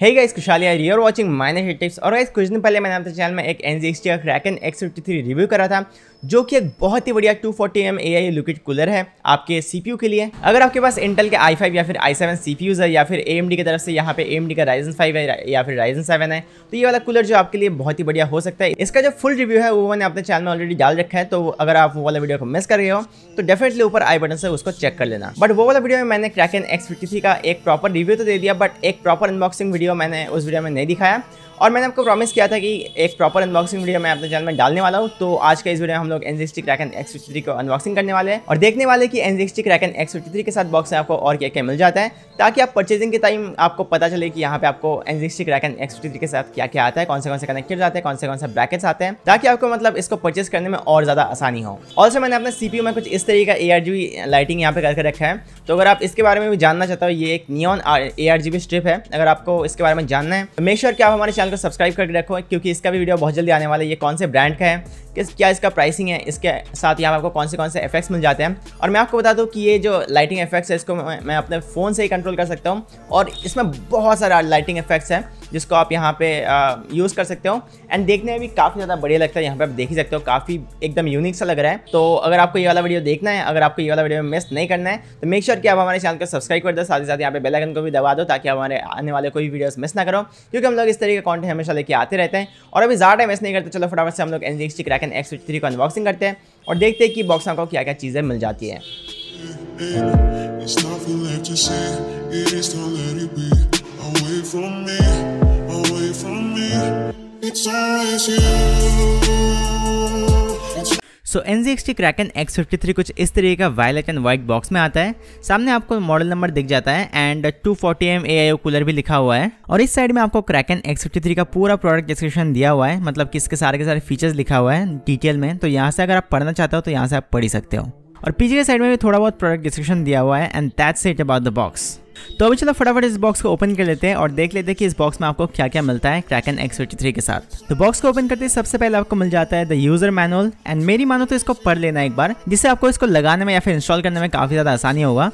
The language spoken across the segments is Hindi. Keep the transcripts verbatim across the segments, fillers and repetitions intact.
हे गाइस खुशालिया you are watching miner hit tips. और गाइस कुछ दिन पहले मैंने आपके चैनल में एक एन ज़ेड एक्स टी का Kraken X fifty three review करा था, जो कि एक बहुत ही बढ़िया two forty M M A I liquid cooler है आपके सीपीयू के लिए। अगर आपके पास इंटेल के आई फाइव या फिर आई सेवन सीपीयूज है या फिर एएमडी की तरफ से यहाँ पे एएमडी का राइजन फाइव है या फिर राइजन सेवन है, तो ये वाला कूलर जो आपके लिए बहुत ही बढ़िया हो सकता है। इसका जो फुल रिव्यू है वो मैंने अपने चैनल में ऑलरेडी डाल रखा है, तो अगर आप वो वाला वीडियो को मिस कर गए हो तो डेफिनेटली ऊपर आई बटन से उसको चेक कर लेना। बट वो वाला वीडियो में मैंने क्रैकन एक्स फिफ्टी थ्री का एक प्रॉपर रिव्यू तो दे दिया, बट एक प्रॉपर अनबॉक्सिंग वीडियो मैंने उस वीडियो में नहीं दिखाया। और मैंने आपको प्रॉमिस किया था कि एक प्रॉपर अनबॉक्सिंग वीडियो मैं अपने चैनल में डालने वाला हूँ। तो आज का इस वीडियो में हम लोग N Z X T Kraken X fifty three को अनबॉक्सिंग करने वाले हैं और देखने वाले कि N Z X T Kraken X fifty three के साथ बॉक्स में आपको और क्या क्या मिल जाता है, ताकि आप परचेजिंग के टाइम आपको पता चले कि यहाँ पे आपको N Z X T Kraken X fifty three के साथ क्या क्या आता है, कौन से कौन से कनेक्टर्स आते हैं, कौन से कौन से ब्रैकेट्स आते हैं, ताकि आपको मतलब इसको परचेज करने में और ज़्यादा आसानी हो। ऑल्सो मैंने अपने सीपीयू में कुछ इस तरीके का A R G B lighting यहाँ पे करके रखा है, तो अगर आप इसके बारे में भी जानना चाहते हो, ये एक neon A R G B strip है। अगर आपको इसके बारे में जानना है तो मेक श्योर कि आप हमारे को सब्सक्राइब करके रखो, क्योंकि इसका भी वीडियो बहुत जल्दी आने वाला है। ये कौन से ब्रांड का है, किस क्या इसका प्राइसिंग है, इसके साथ यहाँ आपको कौन से कौन से इफेक्ट्स मिल जाते हैं। और मैं आपको बता दूं कि ये जो लाइटिंग इफेक्ट्स है इसको मैं अपने फ़ोन से ही कंट्रोल कर सकता हूँ, और इसमें बहुत सारा लाइटिंग इफेक्ट्स है जिसको आप यहाँ पे यूज़ कर सकते हो। एंड देखने में भी काफ़ी ज़्यादा बढ़िया लगता है, यहाँ पे आप देख ही सकते हो, काफ़ी एकदम यूनिक सा लग रहा है। तो अगर आपको ये वाला वीडियो देखना है, अगर आपको ये वाला वीडियो मिस नहीं करना है, तो मेक श्योर कि आप हमारे चैनल को सब्सक्राइब कर दो, साथ ही साथ यहाँ पे बेल आइकन को भी दबा दो, ताकि हमारे आने वाले कोई वीडियोस मिस ना करो, क्योंकि हम लोग इस तरह के कॉन्टेंट हमेशा लेके आते रहते हैं। और अभी ज़्यादा टाइम वेस्ट नहीं करते, चलो फटाफट से हम लोग N Z X T Kraken X fifty three को अनबॉक्सिंग करते हैं और देखते हैं कि बॉक्स में आपको क्या क्या चीज़ें मिल जाती है। Away from me, away from me, it's always you. So N Z X T Kraken X fifty three कुछ इस तरीके का वायलेट एंड वाइट बॉक्स में आता है। सामने आपको मॉडल नंबर दिख जाता है and two forty M A I O cooler भी लिखा हुआ है, और इस साइड में आपको Kraken एक्स फिफ्टी थ्री का पूरा प्रोडक्ट डिस्क्रिप्शन दिया हुआ है, मतलब कि इसके सारे के सारे फीचर्स लिखा हुआ है डिटेल में। तो यहाँ से अगर आप पढ़ना चाहते हो तो यहाँ से आप पढ़ ही सकते हो, और पीछे के साइड में भी थोड़ा बहुत प्रोडक्ट डिस्क्रिप्शन दिया हुआ है। And that's it about the box. तो अभी चलो फटाफट इस बॉक्स को ओपन कर लेते हैं और देख लेते हैं कि इस बॉक्स में आपको क्या क्या मिलता है Kraken एक्स फिफ्टी थ्री के साथ। तो बॉक्स को ओपन करते ही सबसे पहले आपको मिल जाता है द यूजर मैनुअल। एंड मेरी मानो तो इसको पढ़ लेना एक बार, जिससे आपको इसको लगाने में या फिर इंस्टॉल करने में काफ़ी ज़्यादा आसानी होगा।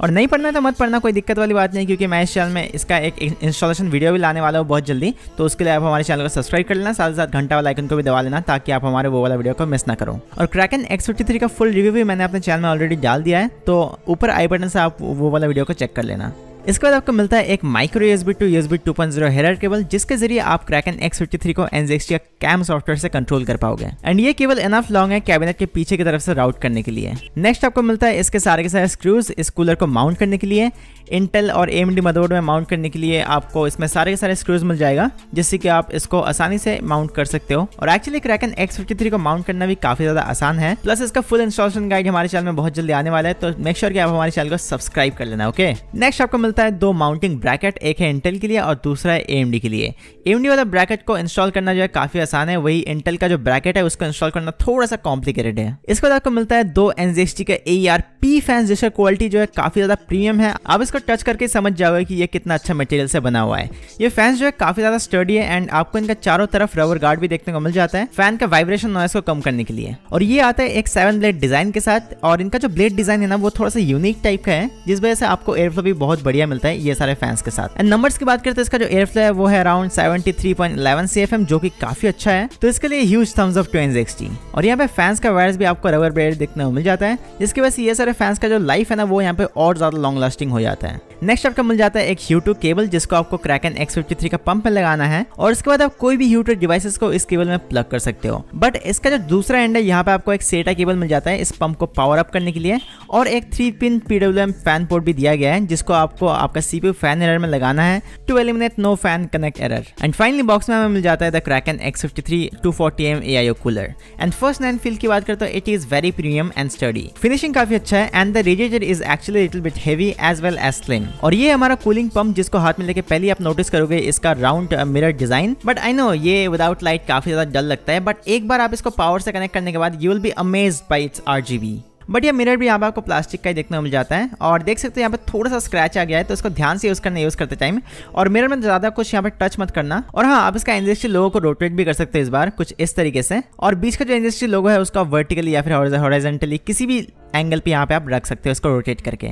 और नहीं पढ़ना तो मत पढ़ना, कोई दिक्कत वाली बात नहीं, क्योंकि मैं इस चैनल में इसका एक इंस्टॉलेशन वीडियो भी लाने वाला हूँ बहुत जल्दी। तो उसके लिए आप हमारे चैनल को सब्सक्राइब कर लेना, साथ ही साथ घंटा वाला आइकन को भी दबा लेना, ताकि आप हमारे वो वाला वीडियो को मिस ना करो। और Kraken एक्स फिफ्टी थ्री का फुल रिव्यू भी मैंने अपने चैनल में ऑलरेडी डाल दिया है, तो ऊपर आई बटन से आप वो वाला वीडियो को चेक कर लेना। इसके बाद आपको मिलता है एक micro USB to USB two point zero header cable, जिसके जरिए आप Kraken एक्स फिफ्टी थ्री को N Z X T CAM software से कंट्रोल कर पाओगे। एंड ये केबल एनफ लॉन्ग है कैबिनेट के पीछे की तरफ से राउट करने के लिए। नेक्स्ट आपको मिलता है इसके सारे के सारे स्क्रूज, इस कूलर को माउंट करने के लिए। इंटेल और एएमडी मदरबोर्ड में माउंट करने के लिए आपको इसमें सारे के सारे स्क्रूज मिल जाएगा, जिससे कि आप इसको आसानी से माउंट कर सकते हो। और actually Kraken X fifty three को माउंट करना भी काफी ज्यादा आसान है, प्लस इसका फुल इंस्टॉलेशन गाइड हमारे चैनल में बहुत जल्दी आने वाला है, तो मेक श्योर कि आप हमारे चैनल को सब्सक्राइब कर लेना। ओके, नेक्स्ट आपको मिलता है दो माउंटिंग ब्रैकेट, एक है इंटेल के लिए और दूसरा है एएमडी के लिए। एएमडी वाला ब्रैकेट को इंस्टॉल करना जो है काफी आसान है, वही इंटेल का जो ब्रैकेट है उसको इंस्टॉल करना थोड़ा सा कॉम्प्लिकेटेड है। इसके बाद आपको मिलता है दो एन ज़ेड एक्स टी के ए आर पी फैंस, जिसका क्वालिटी जो है काफी ज्यादा प्रीमियम है। आप इसको टच करके समझ जाओगे कि ये कितना अच्छा मटेरियल से बना हुआ है। ये फैंस जो है काफी ज्यादा स्टर्डी है, एंड आपको इनका चारों तरफ रबर गार्ड भी देखने को मिल जाता है फैन का वाइब्रेशन नॉइस को कम करने के लिए। और ये आता है एक सेवन ब्लेड डिजाइन के साथ, और इनका जो ब्लेड डिजाइन है ना वो थोड़ा सा यूनिक टाइप का है, जिस वजह से आपको एयरफ्लो भी बहुत बढ़िया मिलता है ये सारे फैंस के साथ। एंड नंबर्स की बात करते हैं, इसका जो एयरफ्लो है वो है around seventy three point one one C F M, जो कि काफी अच्छा है, तो इसके लिए huge thumbs up to N Z X T. और यहाँ पे फैंस का वायर्स भी आपको रबर ब्लेड देखने को मिल जाता है, जिसकी वजह से ये सारे फैंस का जो लाइफ है ना वो यहाँ पे और ज्यादा लॉन्ग लास्टिंग हो जाता है। नेक्स्ट आपका मिल जाता है एक ह्यू टू केबल, जिसको आपको Kraken एक्स फिफ्टी थ्री का पंप में लगाना है, और इसके बाद आप कोई भी ह्यू टू डिवाइसेस को इस केबल में प्लग कर सकते हो। बट इसका जो दूसरा एंड है यहाँ पे आपको एक सेटा केबल मिल जाता है इस पंप को पावर अप करने के लिए, और एक three pin P W M fan port भी दिया गया है, जिसको आपको आपका सीपीयू फैन एरर में लगाना है to eliminate no fan connect error. And finally box में हमें मिल जाता है the Kraken X fifty three two forty M A I O cooler. And first nine feel की बात करते हो, it is very premium and sturdy, finishing काफी अच्छा है, and the radiator is actually little bit heavy as well as slim. और ये हमारा कूलिंग पंप, जिसको हाथ में लेके पहले आप नोटिस करोगे इसका round mirror design. But I know ये विदाउट लाइट काफी ज्यादा डल लगता है, बट एक बार आप इसको पावर से कनेक्ट करने के बाद you will be amazed by its R G B. But ये मिरर भी यहाँ पर आपको प्लास्टिक का ही देखने को मिल जाता है, और देख सकते हो यहाँ पर थोड़ा सा स्क्रैच आ गया है, तो इसको ध्यान से यूज़ करना यूज़ करते टाइम। और मिरर में ज़्यादा कुछ यहाँ पर टच मत करना। और हाँ, आप इसका N Z X T logo को रोटेट भी कर सकते हो इस बार कुछ इस तरीके से, और बीच का जो N Z X T logo है उसका वर्टिकली या फिर हॉरिजॉन्टली किसी भी एंगल पे यहाँ पे आप रख सकते हो इसको रोटेट करके।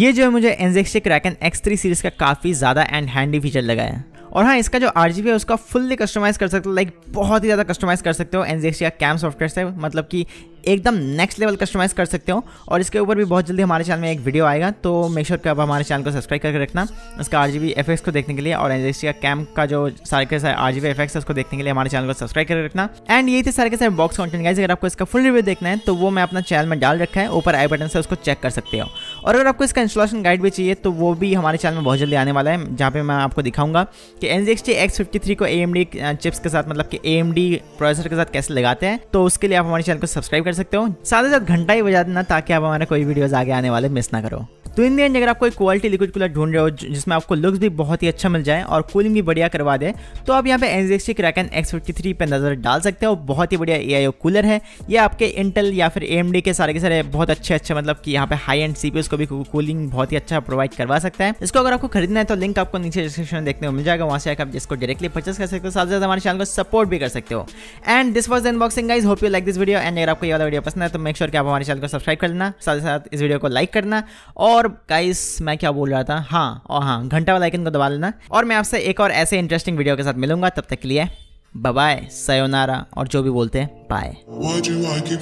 ये जो है मुझे N Z X T Kraken X three series का काफ़ी ज़्यादा एंड हैंडी फीचर लगा है। और हाँ, इसका जो आरजीबी है उसका फुल्ली कस्टमाइज कर सकते हो, लाइक बहुत ही ज़्यादा कस्टमाइज कर सकते हो एनजेक्सटी कैम सॉफ्टवेयर से, मतलब कि एकदम नेक्स्ट लेवल कस्टमाइज कर सकते हो। और इसके ऊपर भी बहुत जल्दी हमारे चैनल में एक वीडियो आएगा, तो मेक श्योर कि आप हमारे चैनल को सब्सक्राइब करके रखना इसका आरजीबी एफएक्स को देखने के लिए, और एनजेक्सटी कैम का जो सारे के सारे आरजीबी एफएक्स है उसको देखने के लिए हमारे चैनल को सब्सक्राइब करके रखना। एंड यही थे सारे के सारे बॉक्स कॉन्टेंट गाइस, अगर आपको इसका फुल रिव्यू देखना है तो वो मैं अपना चैनल में डाल रखा है, ऊपर आई बटन से उसको चेक कर सकते हो। और अगर आपको इसका इंस्टॉलेशन गाइड भी चाहिए तो वो भी हमारे चैनल में बहुत जल्दी आने वाला है, जहाँ पे मैं आपको दिखाऊंगा कि एनजेक्सटी एक्स फिफ्टी थ्री को A M D चिप्स के साथ, मतलब कि A M D प्रोसेसर के साथ कैसे लगाते हैं। तो उसके लिए आप हमारे चैनल को सब्सक्राइब कर सकते हो, साथ ही साथ घंटा ही बजा देना ताकि आप हमारे कोई वीडियोस आगे आने वाले मिस ना करो। तो इन दी एंड अगर आप कोई क्वालिटी लिक्विड कूलर ढूंढ रहे हो जिसमें आपको लुक्स भी बहुत ही अच्छा मिल जाए और कूलिंग भी बढ़िया करवा दे, तो आप यहाँ पे NZXT Kraken X fifty three पे नज़र डाल सकते हो। बहुत ही बढ़िया एआईओ कूलर है, ये आपके इंटेल या फिर एएमडी के सारे के सारे बहुत अच्छे अच्छे मतलब कि यहाँ पे हाई एंड सीपीयूस को भी कूलिंग बहुत ही अच्छा प्रोवाइड करवा सकता है। इसको अगर आपको खरीदना है तो लिंक आपको नीचे डिस्क्रिप्शन में देखने को मिल जाएगा, वहाँ से आप इसको डायरेक्टली परचेस कर सकते हो, साथ ही साथ हमारे चैनल को सपोर्ट भी कर सकते हो। And this was the unboxing guys, hope you like this video. And अगर आपको ये वाला वीडियो पसंद है तो मेक श्योर कि आप हमारे चैनल को सब्सक्राइब कर लेना, साथ ही साथ इस वीडियो को लाइक करना। और और गाइस मैं क्या बोल रहा था, हाँ और हाँ घंटा वाला आइकन को दबा लेना, और मैं आपसे एक और ऐसे इंटरेस्टिंग वीडियो के साथ मिलूंगा। तब तक के लिए बाय बाय, सायोनारा और जो भी बोलते हैं बाय।